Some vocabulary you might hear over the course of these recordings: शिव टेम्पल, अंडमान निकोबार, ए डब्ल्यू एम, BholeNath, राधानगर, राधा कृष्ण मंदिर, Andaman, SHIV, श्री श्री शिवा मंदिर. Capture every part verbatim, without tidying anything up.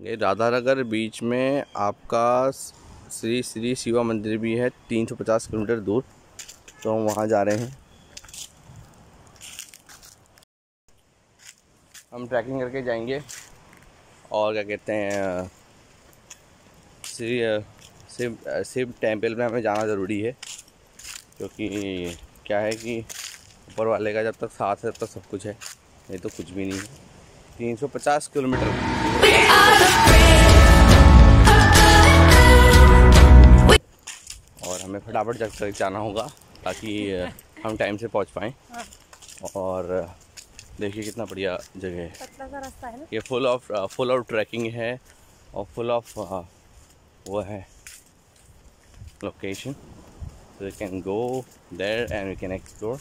ये राधानगर बीच में आपका श्री श्री शिवा मंदिर भी है तीन सौ पचास किलोमीटर दूर, तो हम वहाँ जा रहे हैं। हम ट्रैकिंग करके जाएंगे और क्या कहते हैं श्री शिव शिव टेम्पल में हमें जाना ज़रूरी है, क्योंकि क्या है कि ऊपर वाले का जब तक साथ है तब तक सब कुछ है, नहीं तो कुछ भी नहीं है। तीन सौ पचास किलोमीटर और हमें फटाफट जग तक जाना होगा ताकि हम टाइम से पहुंच पाएँ। और देखिए कितना बढ़िया जगह है, पतला सा रास्ता है ना, ये full of full of trekking है और फुल ऑफ वो है location, so we can go there and we can explore।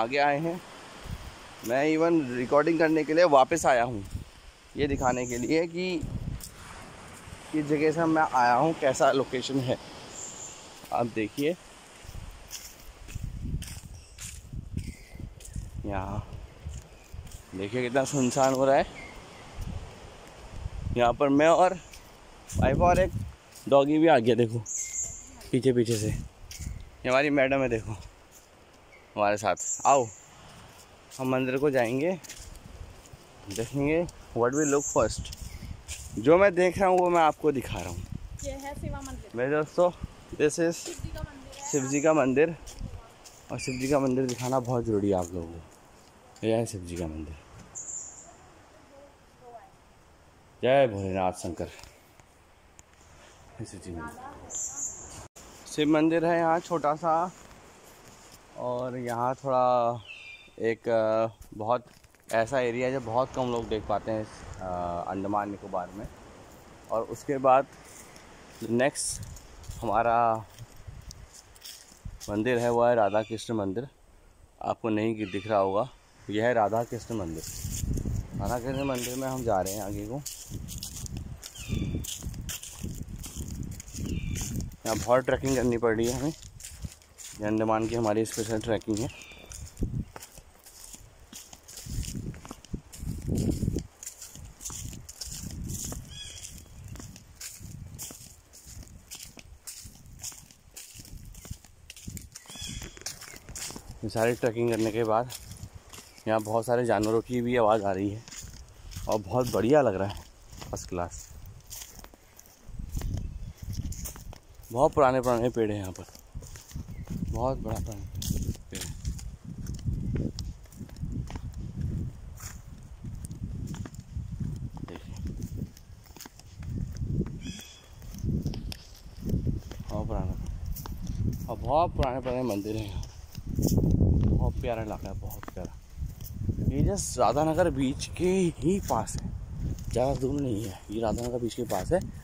आगे आए हैं, मैं इवन रिकॉर्डिंग करने के लिए वापस आया हूँ, ये दिखाने के लिए कि इस जगह से मैं आया हूँ, कैसा लोकेशन है। आप देखिए यहाँ, देखिए कितना सुनसान हो रहा है। यहाँ पर मैं और वाइफ और एक डॉगी भी आ गया, देखो पीछे पीछे से हमारी मैडम है, देखो हमारे साथ। आओ हम मंदिर को जाएंगे, देखेंगे व्हाट वी लुक फर्स्ट। जो मैं देख रहा हूँ वो मैं आपको दिखा रहा हूँ। ये है शिवा मंदिर मेरे दोस्तों, दिस इज शिव जी का मंदिर, और शिव जी का मंदिर दिखाना बहुत ज़रूरी है आप लोगों को। यह है शिव जी का मंदिर। जय भोलेनाथ शंकर। शिव मंदिर है यहाँ छोटा सा, और यहाँ थोड़ा एक बहुत ऐसा एरिया है जो बहुत कम लोग देख पाते हैं अंडमान निकोबार में। और उसके बाद नेक्स्ट हमारा मंदिर है वह है राधा कृष्ण मंदिर। आपको नहीं दिख रहा होगा, यह है राधा कृष्ण मंदिर। राधा कृष्ण मंदिर में हम जा रहे हैं आगे को। यहाँ बहुत ट्रैकिंग करनी पड़ रही है हमें, अंडमान की हमारी स्पेशल ट्रैकिंग है। ये सारी ट्रैकिंग करने के बाद यहाँ बहुत सारे जानवरों की भी आवाज़ आ रही है, और बहुत बढ़िया लग रहा है, फर्स्ट क्लास। बहुत पुराने पुराने पेड़ हैं यहाँ पर, बहुत बड़ा पेड़। बहुत पुराना और बहुत पुराने पुराने मंदिर हैं यहाँ। बहुत प्यारा इलाका है, बहुत प्यारा। ये जस्ट राधानगर बीच के ही पास है, ज़्यादा दूर नहीं है, ये राधानगर बीच के पास है।